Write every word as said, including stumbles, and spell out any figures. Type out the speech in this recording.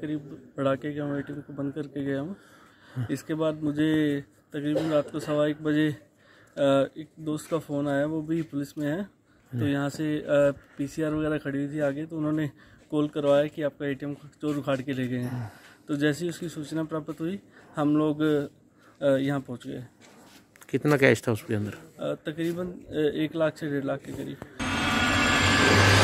करीब पड़ाके के हम एटीएम को बंद करके गया हूँ। इसके बाद मुझे तकरीबन रात को सवा एक बजे एक दोस्त का फ़ोन आया, वो भी पुलिस में है, तो यहाँ से पीसीआर वगैरह खड़ी हुई थी आगे, तो उन्होंने कॉल करवाया कि आपका एटीएम चोर उखाड़ के ले गए हैं। तो जैसे ही उसकी सूचना प्राप्त हुई हम लोग यहाँ पहुँच गए। कितना कैश था उसके अंदर? तकरीबन एक लाख से डेढ़ लाख के करीब।